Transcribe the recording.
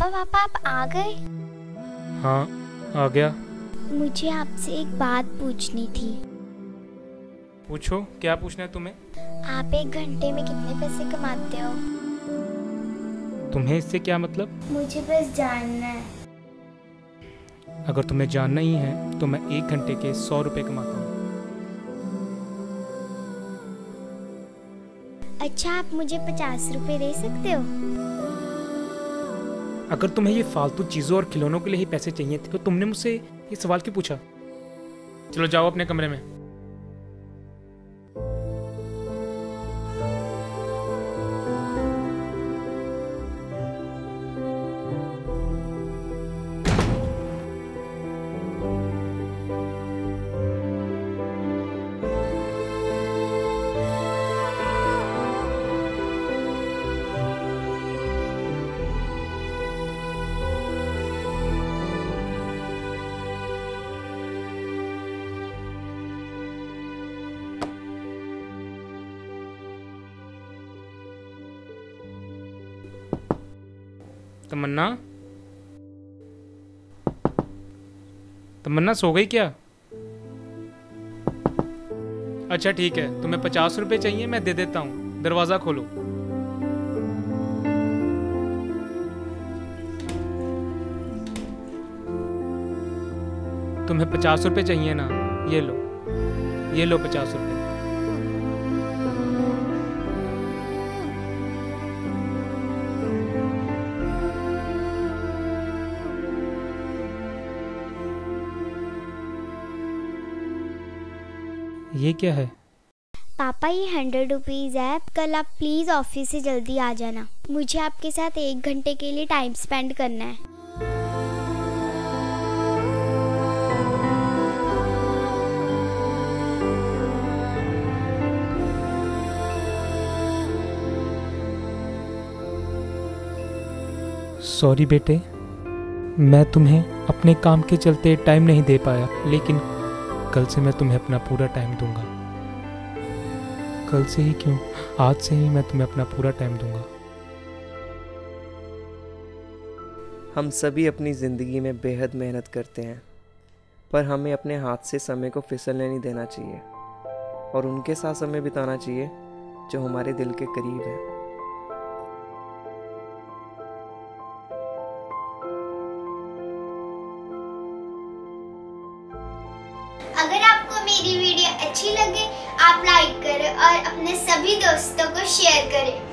पापा आप आ गए? हाँ, आ गया। मुझे आपसे एक बात पूछनी थी। पूछो, क्या पूछना है तुम्हें? आप एक घंटे में कितने पैसे कमाते हो? तुम्हें इससे क्या मतलब? मुझे बस जानना है। अगर तुम्हें जानना ही है तो मैं एक घंटे के 100 रुपए कमाता हूँ। अच्छा, आप मुझे 50 रुपए दे सकते हो? अगर तुम्हें ये फालतू चीज़ों और खिलौनों के लिए ही पैसे चाहिए थे तो तुमने मुझसे ये सवाल क्यों पूछा? चलो जाओ अपने कमरे में। तमन्ना, तमन्ना सो गई क्या? अच्छा ठीक है, तुम्हें 50 रुपए चाहिए, मैं दे देता हूँ। दरवाजा खोलो। तुम्हें 50 रुपए चाहिए ना? ये लो 50 रुपए। ये क्या है? पापा ये 100 रुपीज़ है। कल आप प्लीज ऑफिस से जल्दी आ जाना, मुझे आपके साथ 1 घंटे के लिए टाइम स्पेंड करना है। सॉरी बेटे, मैं तुम्हें अपने काम के चलते टाइम नहीं दे पाया, लेकिन कल से मैं तुम्हें अपना पूरा टाइम दूंगा। कल से ही क्यों, आज से ही मैं तुम्हें अपना पूरा टाइम दूंगा। हम सभी अपनी ज़िंदगी में बेहद मेहनत करते हैं, पर हमें अपने हाथ से समय को फिसलने नहीं देना चाहिए और उनके साथ समय बिताना चाहिए जो हमारे दिल के करीब हैं। अगर आपको मेरी वीडियो अच्छी लगे आप लाइक करें और अपने सभी दोस्तों को शेयर करें।